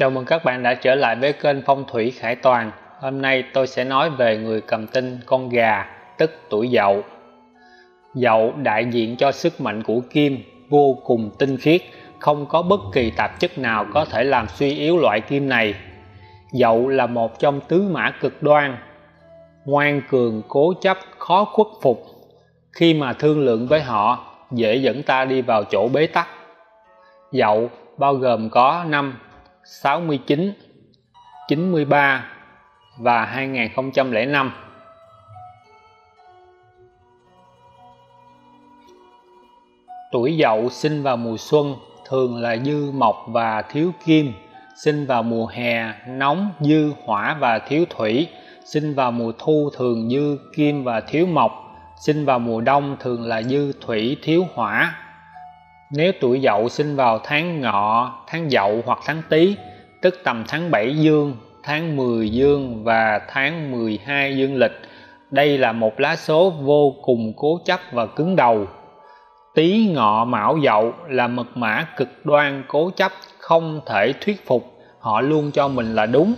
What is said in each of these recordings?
Chào mừng các bạn đã trở lại với kênh Phong Thủy Khải Toàn. Hôm nay tôi sẽ nói về người cầm tinh con gà, tức tuổi Dậu. Dậu đại diện cho sức mạnh của kim, vô cùng tinh khiết, không có bất kỳ tạp chất nào có thể làm suy yếu loại kim này. Dậu là một trong tứ mã cực đoan, ngoan cường, cố chấp, khó khuất phục. Khi mà thương lượng với họ, dễ dẫn ta đi vào chỗ bế tắc. Dậu bao gồm có năm 69, 93 và 2005. Tuổi Dậu sinh vào mùa xuân, thường là dư mộc và thiếu kim. Sinh vào mùa hè, nóng, dư hỏa và thiếu thủy. Sinh vào mùa thu, thường dư kim và thiếu mộc. Sinh vào mùa đông, thường là dư thủy, thiếu hỏa. Nếu tuổi Dậu sinh vào tháng Ngọ, tháng Dậu hoặc tháng Tý, tức tầm tháng 7 dương, tháng 10 dương và tháng 12 dương lịch, đây là một lá số vô cùng cố chấp và cứng đầu. Tý, Ngọ, Mão, Dậu là mật mã cực đoan, cố chấp, không thể thuyết phục, họ luôn cho mình là đúng.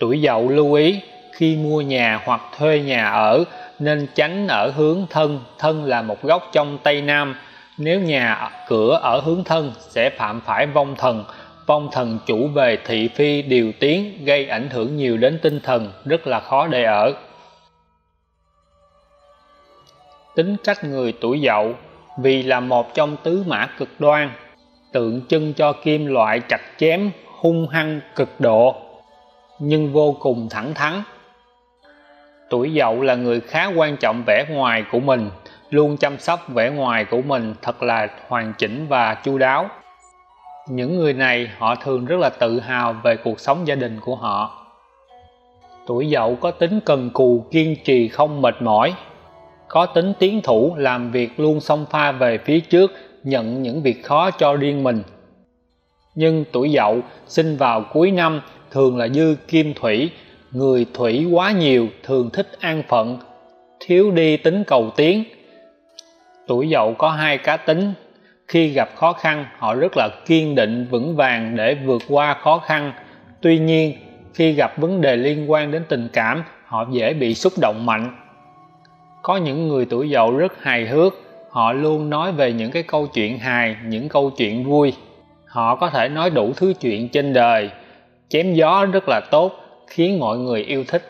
Tuổi Dậu lưu ý khi mua nhà hoặc thuê nhà ở nên tránh ở hướng Thân. Thân là một góc trong Tây Nam, nếu nhà cửa ở hướng Thân sẽ phạm phải vong thần. Vong thần chủ về thị phi điều tiến, gây ảnh hưởng nhiều đến tinh thần, rất là khó để ở. Tính cách người tuổi Dậu vì là một trong tứ mã cực đoan, tượng trưng cho kim loại chặt chém, hung hăng cực độ, nhưng vô cùng thẳng thắn. Tuổi Dậu là người khá quan trọng vẻ ngoài của mình, luôn chăm sóc vẻ ngoài của mình thật là hoàn chỉnh và chu đáo. Những người này họ thường rất là tự hào về cuộc sống gia đình của họ. Tuổi Dậu có tính cần cù, kiên trì, không mệt mỏi, có tính tiến thủ, làm việc luôn xông pha về phía trước, nhận những việc khó cho riêng mình. Nhưng tuổi Dậu sinh vào cuối năm thường là dư kim thủy, người thủy quá nhiều thường thích an phận, thiếu đi tính cầu tiến. Tuổi Dậu có hai cá tính, khi gặp khó khăn họ rất là kiên định, vững vàng để vượt qua khó khăn. Tuy nhiên, khi gặp vấn đề liên quan đến tình cảm, họ dễ bị xúc động mạnh. Có những người tuổi Dậu rất hài hước, họ luôn nói về những cái câu chuyện hài, những câu chuyện vui. Họ có thể nói đủ thứ chuyện trên đời, chém gió rất là tốt, khiến mọi người yêu thích.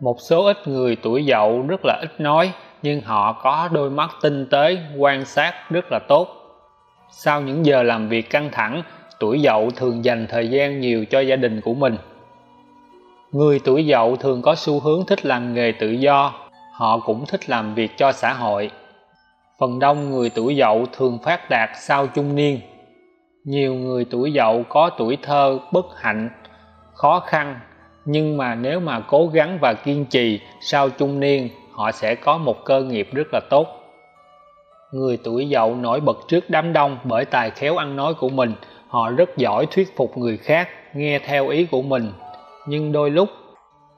Một số ít người tuổi Dậu rất là ít nói, nhưng họ có đôi mắt tinh tế, quan sát rất là tốt. Sau những giờ làm việc căng thẳng, tuổi Dậu thường dành thời gian nhiều cho gia đình của mình. Người tuổi Dậu thường có xu hướng thích làm nghề tự do, họ cũng thích làm việc cho xã hội. Phần đông người tuổi Dậu thường phát đạt sau trung niên. Nhiều người tuổi Dậu có tuổi thơ bất hạnh, khó khăn, nhưng mà nếu mà cố gắng và kiên trì, sau trung niên họ sẽ có một cơ nghiệp rất là tốt. Người tuổi Dậu nổi bật trước đám đông bởi tài khéo ăn nói của mình, họ rất giỏi thuyết phục người khác nghe theo ý của mình. Nhưng đôi lúc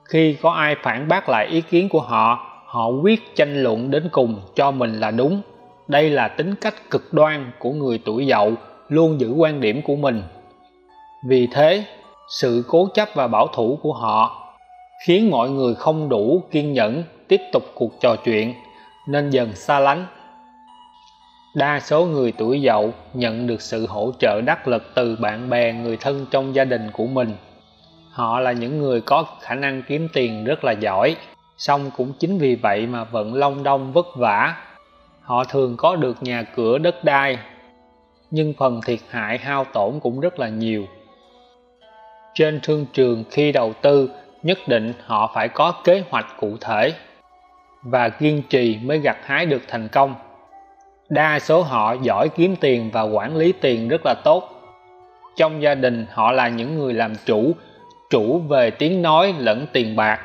khi có ai phản bác lại ý kiến của họ, họ quyết tranh luận đến cùng cho mình là đúng. Đây là tính cách cực đoan của người tuổi Dậu, luôn giữ quan điểm của mình. Vì thế, sự cố chấp và bảo thủ của họ khiến mọi người không đủ kiên nhẫn tiếp tục cuộc trò chuyện, nên dần xa lánh. Đa số người tuổi Dậu nhận được sự hỗ trợ đắc lực từ bạn bè, người thân trong gia đình của mình. Họ là những người có khả năng kiếm tiền rất là giỏi, song cũng chính vì vậy mà vẫn long đong vất vả. Họ thường có được nhà cửa đất đai, nhưng phần thiệt hại hao tổn cũng rất là nhiều. Trên thương trường khi đầu tư, nhất định họ phải có kế hoạch cụ thể và kiên trì mới gặt hái được thành công. Đa số họ giỏi kiếm tiền và quản lý tiền rất là tốt. Trong gia đình họ là những người làm chủ về tiếng nói lẫn tiền bạc.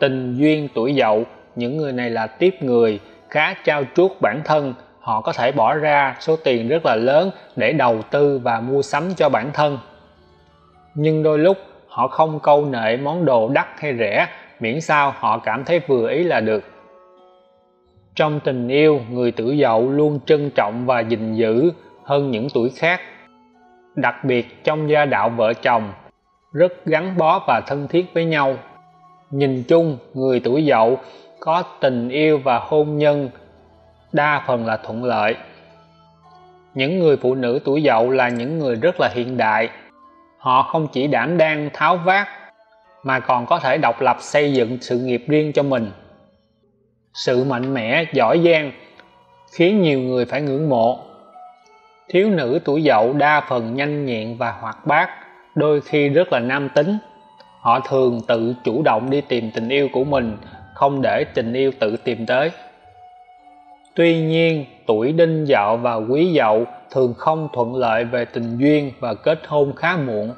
Tình duyên tuổi Dậu, những người này là tiếp người, khá trau chuốt bản thân, họ có thể bỏ ra số tiền rất là lớn để đầu tư và mua sắm cho bản thân. Nhưng đôi lúc họ không câu nệ món đồ đắt hay rẻ, miễn sao họ cảm thấy vừa ý là được. Trong tình yêu, người tử Dậu luôn trân trọng và gìn giữ hơn những tuổi khác, đặc biệt trong gia đạo vợ chồng, rất gắn bó và thân thiết với nhau. Nhìn chung, người tuổi Dậu có tình yêu và hôn nhân đa phần là thuận lợi. Những người phụ nữ tuổi Dậu là những người rất là hiện đại. Họ không chỉ đảm đang tháo vát mà còn có thể độc lập xây dựng sự nghiệp riêng cho mình. Sự mạnh mẽ, giỏi giang khiến nhiều người phải ngưỡng mộ. Thiếu nữ tuổi Dậu đa phần nhanh nhẹn và hoạt bát, đôi khi rất là nam tính. Họ thường tự chủ động đi tìm tình yêu của mình, không để tình yêu tự tìm tới. Tuy nhiên, tuổi Đinh Dậu và Quý Dậu thường không thuận lợi về tình duyên và kết hôn khá muộn.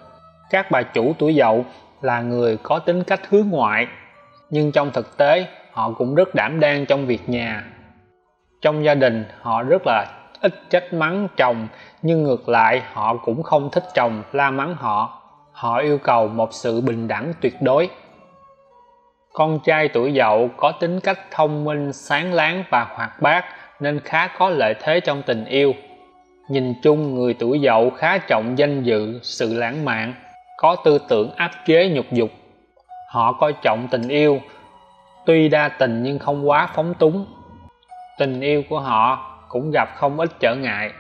Các bà chủ tuổi Dậu là người có tính cách hướng ngoại, nhưng trong thực tế họ cũng rất đảm đang trong việc nhà. Trong gia đình, họ rất là ít trách mắng chồng, nhưng ngược lại họ cũng không thích chồng la mắng họ. Họ yêu cầu một sự bình đẳng tuyệt đối. Con trai tuổi Dậu có tính cách thông minh, sáng láng và hoạt bát nên khá có lợi thế trong tình yêu. Nhìn chung, người tuổi Dậu khá trọng danh dự, sự lãng mạn, có tư tưởng áp chế nhục dục. Họ coi trọng tình yêu, tuy đa tình nhưng không quá phóng túng. Tình yêu của họ cũng gặp không ít trở ngại.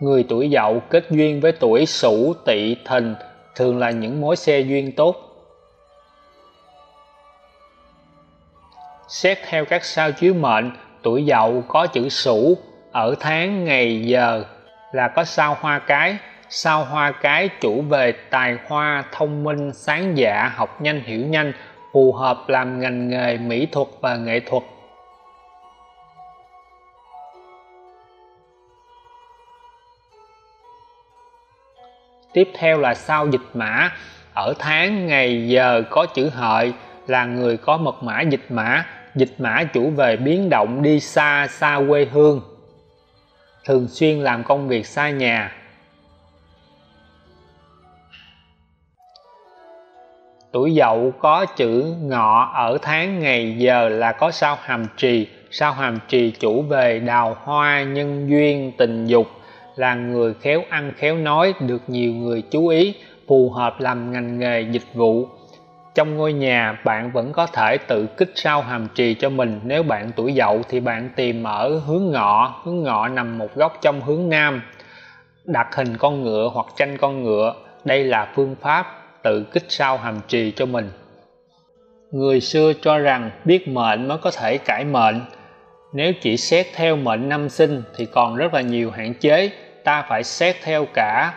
Người tuổi Dậu kết duyên với tuổi Sửu, Tỵ, Thìn thường là những mối xe duyên tốt. Xét theo các sao chiếu mệnh, tuổi Dậu có chữ Sửu ở tháng, ngày, giờ là có sao Hoa Cái. Sao Hoa Cái chủ về tài hoa, thông minh, sáng dạ, học nhanh, hiểu nhanh, phù hợp làm ngành nghề mỹ thuật và nghệ thuật. Tiếp theo là sao Dịch Mã, ở tháng, ngày, giờ có chữ Hợi, là người có mật mã Dịch Mã. Dịch Mã chủ về biến động, đi xa, xa quê hương, thường xuyên làm công việc xa nhà. Tuổi Dậu có chữ Ngọ, ở tháng, ngày, giờ là có sao Hàm Trì. Sao Hàm Trì chủ về đào hoa, nhân duyên, tình dục, là người khéo ăn khéo nói, được nhiều người chú ý, phù hợp làm ngành nghề dịch vụ. Trong ngôi nhà, bạn vẫn có thể tự kích sao Hàm Trì cho mình. Nếu bạn tuổi Dậu thì bạn tìm ở hướng Ngọ. Hướng Ngọ nằm một góc trong hướng Nam, đặt hình con ngựa hoặc tranh con ngựa. Đây là phương pháp tự kích sao Hàm Trì cho mình. Người xưa cho rằng biết mệnh mới có thể cải mệnh. Nếu chỉ xét theo mệnh năm sinh thì còn rất là nhiều hạn chế. Ta phải xét theo cả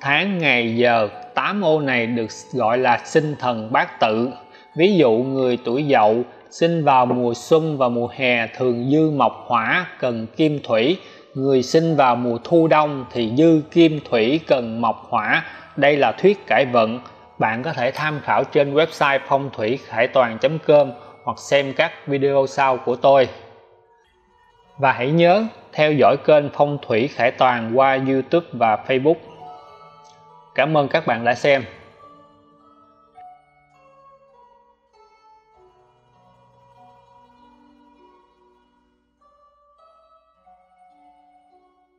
tháng, ngày, giờ. 8 ô này được gọi là sinh thần bát tự. Ví dụ, người tuổi Dậu sinh vào mùa xuân và mùa hè thường dư mộc hỏa, cần kim thủy. Người sinh vào mùa thu đông thì dư kim thủy, cần mộc hỏa. Đây là thuyết cải vận. Bạn có thể tham khảo trên website phong thủy khải toàn.com hoặc xem các video sau của tôi. Và hãy nhớ theo dõi kênh Phong Thủy Khải Toàn qua YouTube và Facebook. Cảm ơn các bạn đã xem.